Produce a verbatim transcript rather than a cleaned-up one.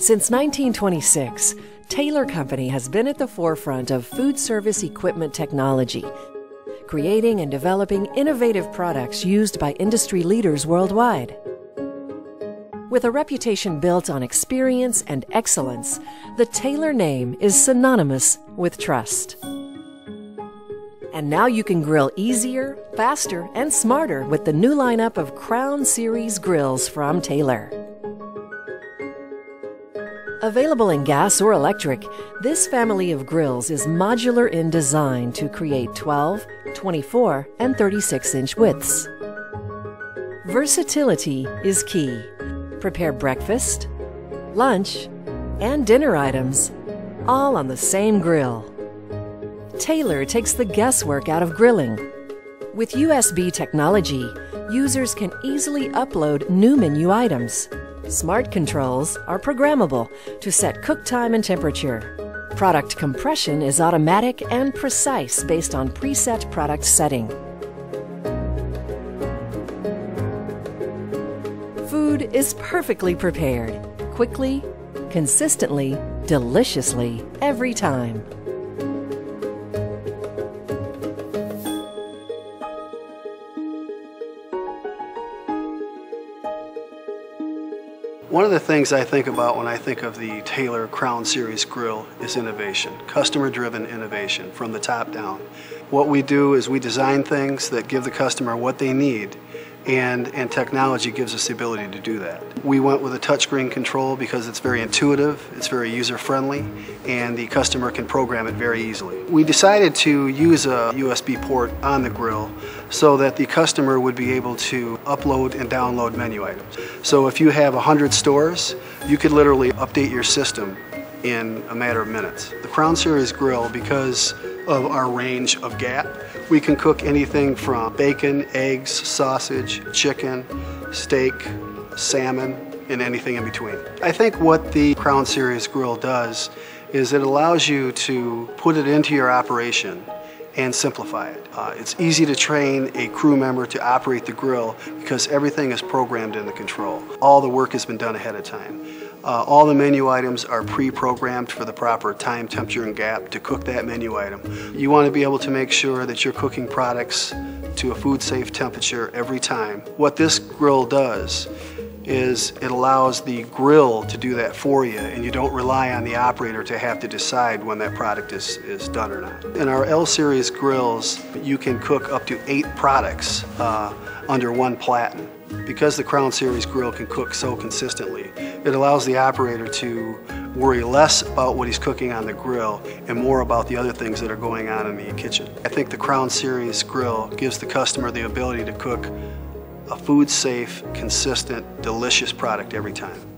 Since nineteen twenty-six, Taylor Company has been at the forefront of food service equipment technology, creating and developing innovative products used by industry leaders worldwide. With a reputation built on experience and excellence, the Taylor name is synonymous with trust. And now you can grill easier, faster, and smarter with the new lineup of Crown Series grills from Taylor. Available in gas or electric, this family of grills is modular in design to create twelve, twenty-four, and thirty-six inch widths. Versatility is key. Prepare breakfast, lunch, and dinner items, all on the same grill. Taylor takes the guesswork out of grilling. With U S B technology, users can easily upload new menu items. Smart controls are programmable to set cook time and temperature. Product compression is automatic and precise based on preset product setting. Food is perfectly prepared, quickly, consistently, deliciously, every time. One of the things I think about when I think of the Taylor Crown Series grill is innovation, customer-driven innovation from the top down. What we do is we design things that give the customer what they need, and, and technology gives us the ability to do that. We went with a touchscreen control because it's very intuitive, it's very user-friendly, and the customer can program it very easily. We decided to use a U S B port on the grill so that the customer would be able to upload and download menu items. So if you have one hundred stores, you could literally update your system in a matter of minutes. The Crown Series grill, because of our range of gap, we can cook anything from bacon, eggs, sausage, chicken, steak, salmon, and anything in between. I think what the Crown Series grill does is it allows you to put it into your operation and simplify it. Uh, it's easy to train a crew member to operate the grill because everything is programmed in the control. All the work has been done ahead of time. Uh, all the menu items are pre-programmed for the proper time, temperature, and gap to cook that menu item. You want to be able to make sure that you're cooking products to a food-safe temperature every time. What this grill does is it allows the grill to do that for you, and you don't rely on the operator to have to decide when that product is, is done or not. In our L-Series grills, you can cook up to eight products uh, under one platen. Because the Crown Series grill can cook so consistently, it allows the operator to worry less about what he's cooking on the grill and more about the other things that are going on in the kitchen. I think the Crown Series grill gives the customer the ability to cook a food-safe, consistent, delicious product every time.